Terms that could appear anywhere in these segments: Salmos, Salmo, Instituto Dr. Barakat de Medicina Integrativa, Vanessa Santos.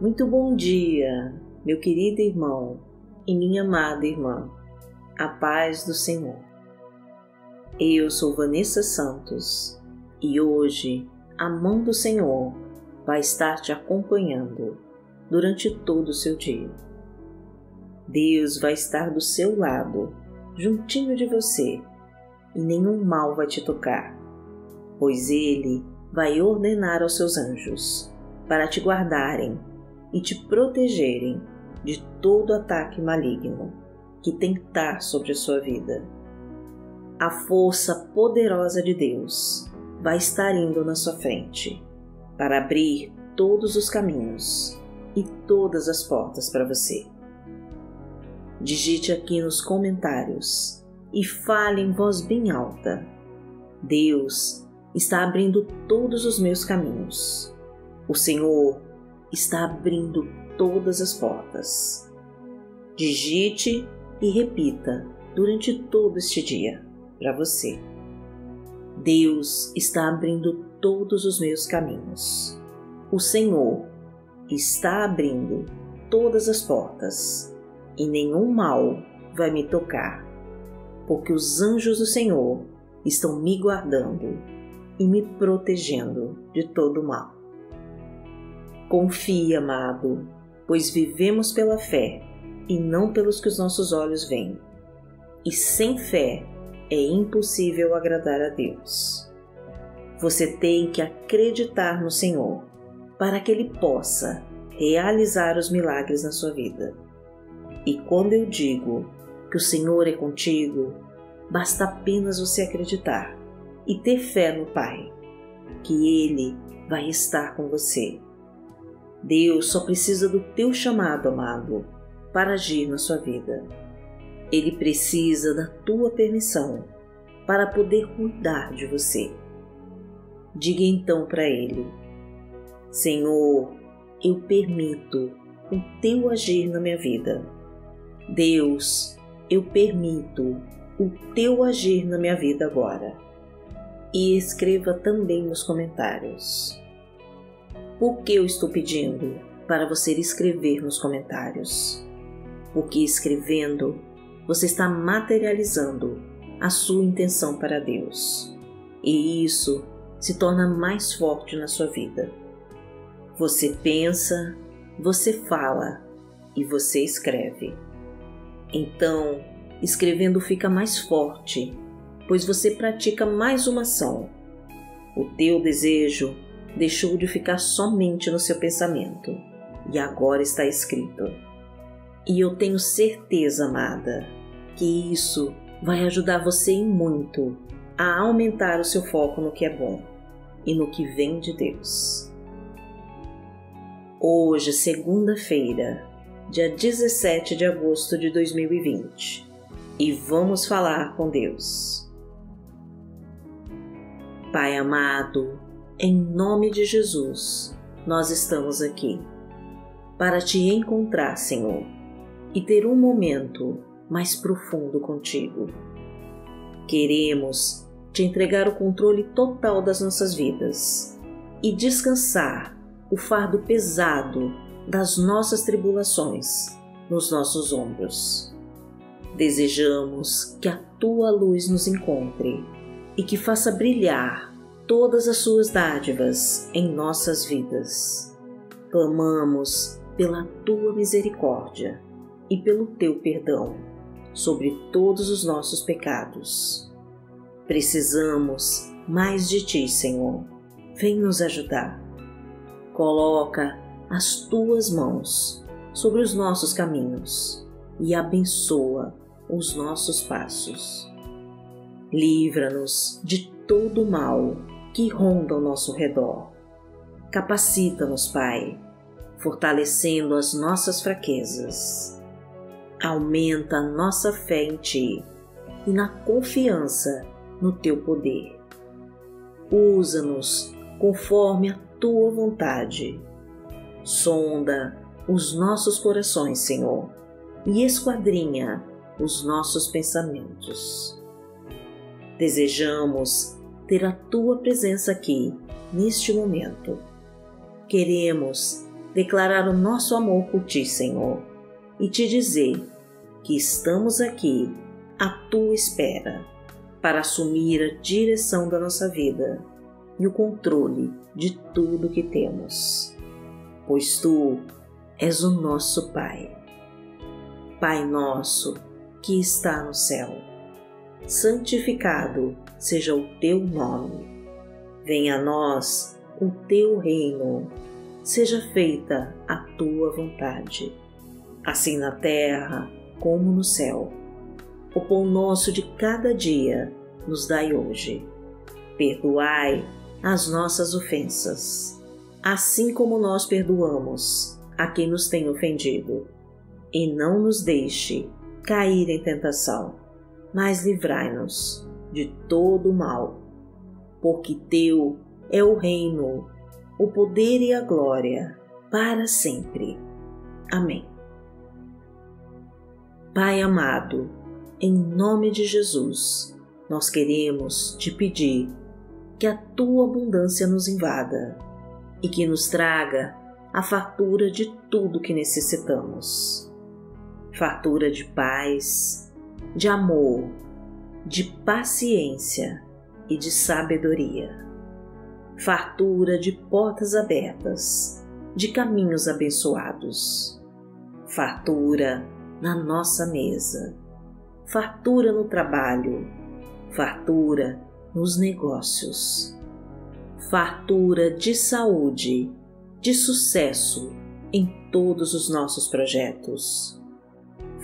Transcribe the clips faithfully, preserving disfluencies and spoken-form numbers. Muito bom dia, meu querido irmão e minha amada irmã, a paz do Senhor. Eu sou Vanessa Santos e hoje a mão do Senhor vai estar te acompanhando durante todo o seu dia. Deus vai estar do seu lado, juntinho de você, e nenhum mal vai te tocar, pois Ele vai ordenar aos seus anjos para te guardarem e te protegerem de todo ataque maligno que tentar sobre a sua vida. A força poderosa de Deus vai estar indo na sua frente para abrir todos os caminhos e todas as portas para você. Digite aqui nos comentários e fale em voz bem alta: Deus está abrindo todos os meus caminhos. O Senhor está abrindo todas as portas. Digite e repita durante todo este dia para você. Deus está abrindo todos os meus caminhos. O Senhor está abrindo todas as portas e nenhum mal vai me tocar, porque os anjos do Senhor estão me guardando e me protegendo de todo mal. Confie, amado, pois vivemos pela fé e não pelos que os nossos olhos veem. E sem fé é impossível agradar a Deus. Você tem que acreditar no Senhor para que Ele possa realizar os milagres na sua vida. E quando eu digo que o Senhor é contigo, basta apenas você acreditar e ter fé no Pai, que Ele vai estar com você. Deus só precisa do teu chamado, amado, para agir na sua vida. Ele precisa da tua permissão para poder cuidar de você. Diga então para Ele: Senhor, eu permito o teu agir na minha vida. Deus, eu permito o teu agir na minha vida agora. E escreva também nos comentários. Por que eu estou pedindo para você escrever nos comentários? Porque escrevendo, você está materializando a sua intenção para Deus. E isso se torna mais forte na sua vida. Você pensa, você fala e você escreve. Então, escrevendo fica mais forte, pois você pratica mais uma ação. O teu desejo deixou de ficar somente no seu pensamento e agora está escrito. E eu tenho certeza, amada, que isso vai ajudar você e muito a aumentar o seu foco no que é bom e no que vem de Deus. Hoje, segunda-feira, dia dezessete de agosto de dois mil e vinte, e vamos falar com Deus. Pai amado, em nome de Jesus, nós estamos aqui para te encontrar, Senhor, e ter um momento mais profundo contigo. Queremos te entregar o controle total das nossas vidas e descansar o fardo pesado das nossas tribulações nos nossos ombros. Desejamos que a tua luz nos encontre e que faça brilhar todas as suas dádivas em nossas vidas. Clamamos pela tua misericórdia e pelo teu perdão sobre todos os nossos pecados. Precisamos mais de ti, Senhor. Vem nos ajudar. Coloca as tuas mãos sobre os nossos caminhos e abençoa os nossos passos. Livra-nos de todo o mal que ronda ao nosso redor. Capacita-nos, Pai, fortalecendo as nossas fraquezas. Aumenta a nossa fé em Ti e na confiança no Teu poder. Usa-nos conforme a Tua vontade. Sonda os nossos corações, Senhor, e esquadrinha os nossos pensamentos. Desejamos ter a Tua presença aqui, neste momento. Queremos declarar o nosso amor por Ti, Senhor, e Te dizer que estamos aqui à Tua espera para assumir a direção da nossa vida e o controle de tudo que temos, pois Tu és o nosso Pai. Pai nosso que está no céu, santificado seja o Teu nome. Venha a nós o Teu reino, seja feita a Tua vontade, assim na terra como no céu. O pão nosso de cada dia nos dai hoje. Perdoai as nossas ofensas, assim como nós perdoamos a quem nos tem ofendido. E não nos deixe cair em tentação, mas livrai-nos de todo o mal. Porque Teu é o reino, o poder e a glória, para sempre. Amém. Pai amado, em nome de Jesus, nós queremos Te pedir que a Tua abundância nos invada e que nos traga a fartura de tudo que necessitamos. Fartura de paz, de amor, de paciência e de sabedoria. Fartura de portas abertas, de caminhos abençoados. Fartura na nossa mesa. Fartura no trabalho. Fartura nos negócios. Fartura de saúde, de sucesso em todos os nossos projetos.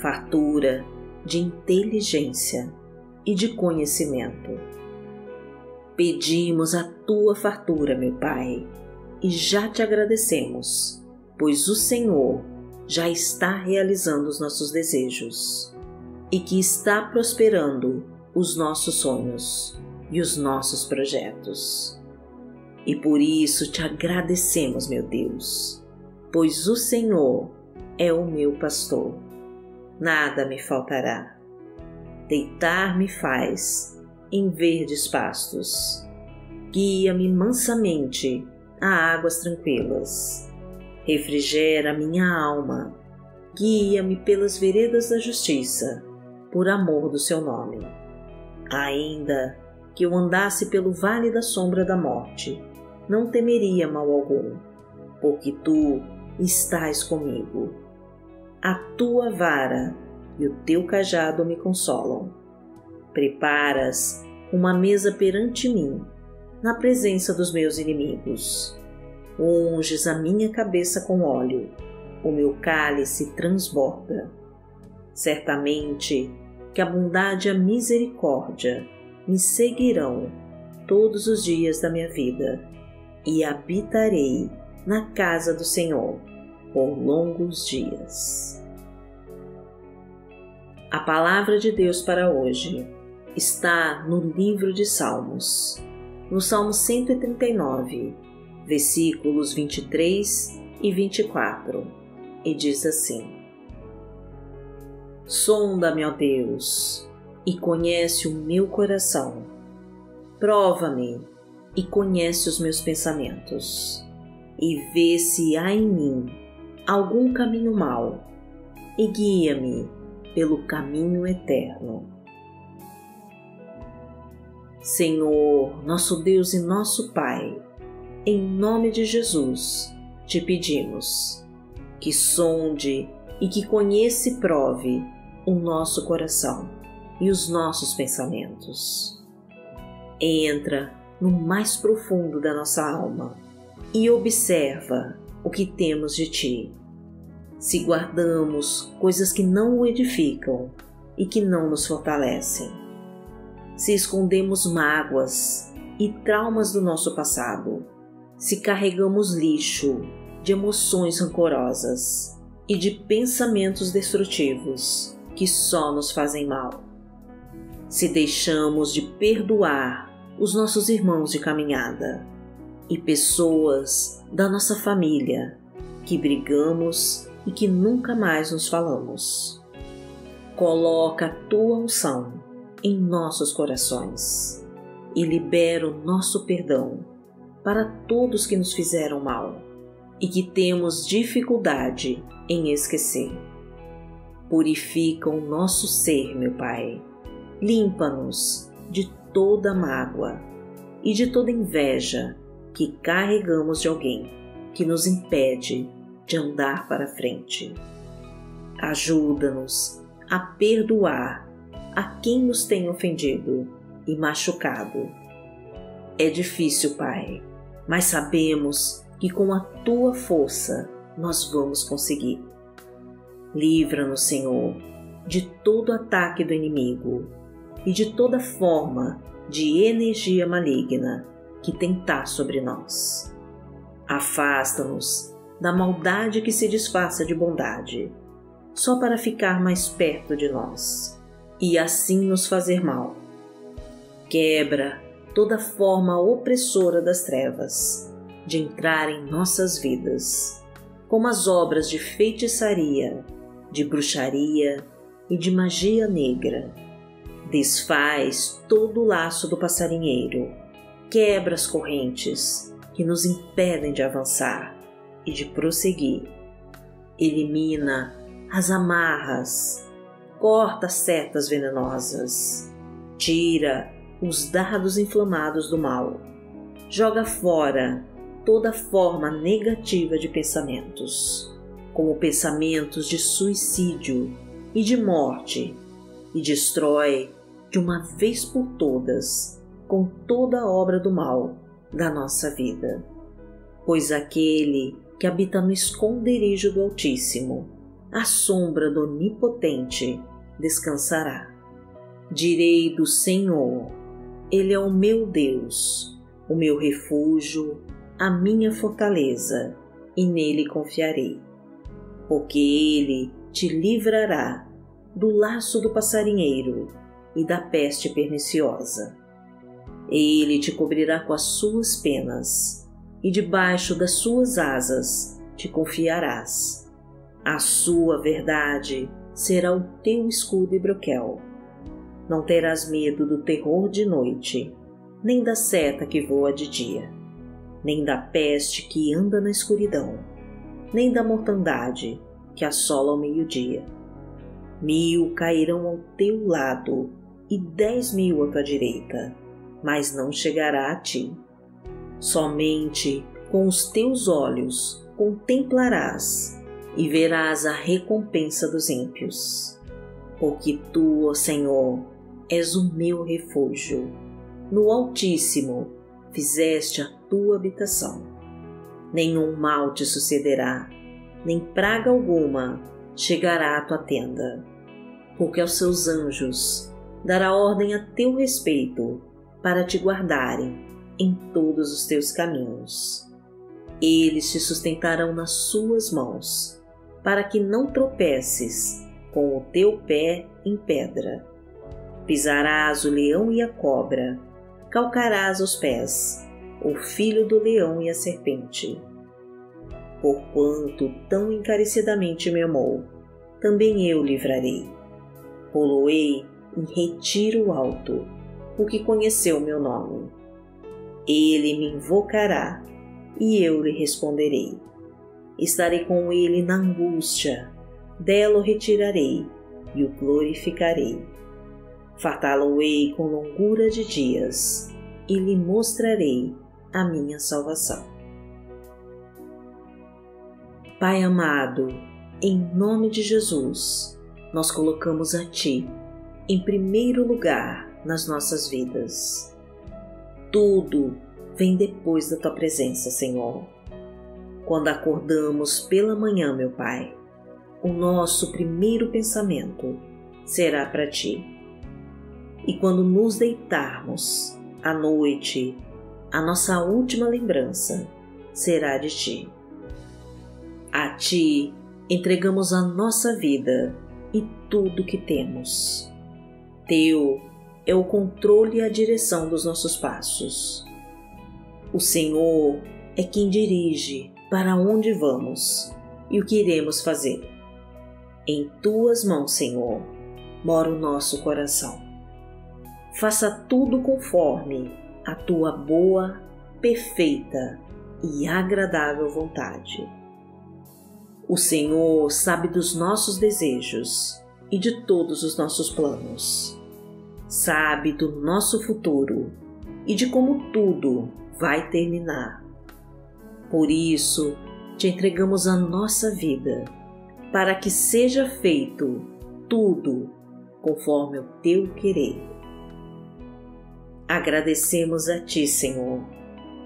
Fartura de inteligência e de conhecimento. Pedimos a Tua fartura, meu Pai, e já Te agradecemos, pois o Senhor já está realizando os nossos desejos e que está prosperando os nossos sonhos e os nossos projetos. E por isso Te agradecemos, meu Deus, pois o Senhor é o meu pastor. Nada me faltará. Deitar-me faz em verdes pastos. Guia-me mansamente a águas tranquilas. Refrigera minha alma. Guia-me pelas veredas da justiça, por amor do Seu nome. Ainda que eu andasse pelo vale da sombra da morte, não temeria mal algum, porque Tu estás comigo. A Tua vara e o Teu cajado me consolam. Preparas uma mesa perante mim, na presença dos meus inimigos. Unges a minha cabeça com óleo, o meu cálice transborda. Certamente que a bondade e a misericórdia me seguirão todos os dias da minha vida, e habitarei na casa do Senhor por longos dias. A palavra de Deus para hoje está no livro de Salmos, no Salmo cento e trinta e nove, versículos vinte e três e vinte e quatro, e diz assim: Sonda-me, ó Deus, e conhece o meu coração. Prova-me e conhece os meus pensamentos, e vê se há em mim algum caminho mau, e guia-me pelo caminho eterno. Senhor, nosso Deus e nosso Pai, em nome de Jesus, Te pedimos que sonde e que conheça e prove o nosso coração e os nossos pensamentos. Entra no mais profundo da nossa alma e observa o que temos de Ti, se guardamos coisas que não o edificam e que não nos fortalecem, se escondemos mágoas e traumas do nosso passado, se carregamos lixo de emoções rancorosas e de pensamentos destrutivos que só nos fazem mal, se deixamos de perdoar os nossos irmãos de caminhada e pessoas da nossa família, que brigamos e que nunca mais nos falamos. Coloca a Tua unção em nossos corações e libera o nosso perdão para todos que nos fizeram mal, e que temos dificuldade em esquecer. Purifica o nosso ser, meu Pai. Limpa-nos de toda mágoa e de toda inveja que carregamos de alguém que nos impede de andar para frente. Ajuda-nos a perdoar a quem nos tem ofendido e machucado. É difícil, Pai, mas sabemos que com a Tua força nós vamos conseguir. Livra-nos, Senhor, de todo ataque do inimigo e de toda forma de energia maligna que tentar sobre nós. Afasta-nos da maldade que se disfarça de bondade, só para ficar mais perto de nós e assim nos fazer mal. Quebra toda forma opressora das trevas de entrar em nossas vidas, como as obras de feitiçaria, de bruxaria e de magia negra. Desfaz todo o laço do passarinheiro, quebra as correntes que nos impedem de avançar e de prosseguir. Elimina as amarras, corta as setas venenosas, tira os dardos inflamados do mal, joga fora toda forma negativa de pensamentos, como pensamentos de suicídio e de morte, e destrói de uma vez por todas com toda a obra do mal da nossa vida. Pois aquele que habita no esconderijo do Altíssimo, à sombra do Onipotente, descansará. Direi do Senhor: Ele é o meu Deus, o meu refúgio, a minha fortaleza, e nele confiarei. Porque Ele te livrará do laço do passarinheiro e da peste perniciosa. Ele te cobrirá com as suas penas, e debaixo das suas asas te confiarás. A sua verdade será o teu escudo e broquel. Não terás medo do terror de noite, nem da seta que voa de dia, nem da peste que anda na escuridão, nem da mortandade que assola ao meio-dia. Mil cairão ao teu lado e dez mil à tua direita, mas não chegará a ti. Somente com os teus olhos contemplarás e verás a recompensa dos ímpios. Porque tu, ó Senhor, és o meu refúgio. No Altíssimo fizeste a tua habitação. Nenhum mal te sucederá, nem praga alguma chegará à tua tenda. Porque aos seus anjos dará ordem a teu respeito, para te guardarem em todos os teus caminhos. Eles te sustentarão nas suas mãos, para que não tropeces com o teu pé em pedra. Pisarás o leão e a cobra, calcarás aos pés o filho do leão e a serpente. Porquanto tão encarecidamente me amou, também eu livrarei. Pô-lo-ei em retiro alto, porque conheceu meu nome. Ele me invocará, e eu lhe responderei. Estarei com ele na angústia, dela o retirarei, e o glorificarei. Fartá-lo-ei com longura de dias, e lhe mostrarei a minha salvação. Pai amado, em nome de Jesus, nós colocamos a Ti em primeiro lugar nas nossas vidas. Tudo vem depois da Tua presença, Senhor. Quando acordamos pela manhã, meu Pai, o nosso primeiro pensamento será para Ti. E quando nos deitarmos à noite, a nossa última lembrança será de Ti. A Ti entregamos a nossa vida e tudo que temos. Teu é o controle e a direção dos nossos passos. O Senhor é quem dirige para onde vamos e o que iremos fazer. Em Tuas mãos, Senhor, mora o nosso coração. Faça tudo conforme a Tua boa, perfeita e agradável vontade. O Senhor sabe dos nossos desejos e de todos os nossos planos. Sabe do nosso futuro e de como tudo vai terminar. Por isso, te entregamos a nossa vida, para que seja feito tudo conforme o teu querer. Agradecemos a ti, Senhor,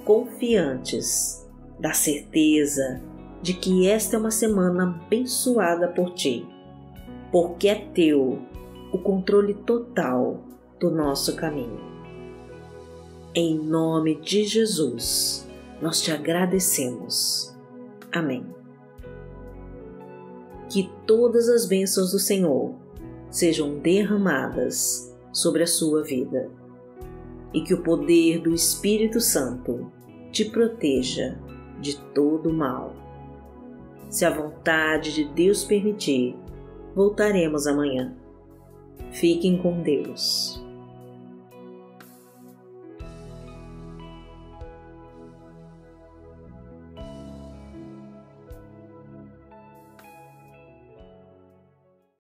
confiantes da certeza de que esta é uma semana abençoada por ti, porque é teu o controle total do nosso caminho. Em nome de Jesus, nós te agradecemos. Amém. Que todas as bênçãos do Senhor sejam derramadas sobre a sua vida e que o poder do Espírito Santo te proteja de todo o mal. Se a vontade de Deus permitir, voltaremos amanhã. Fiquem com Deus.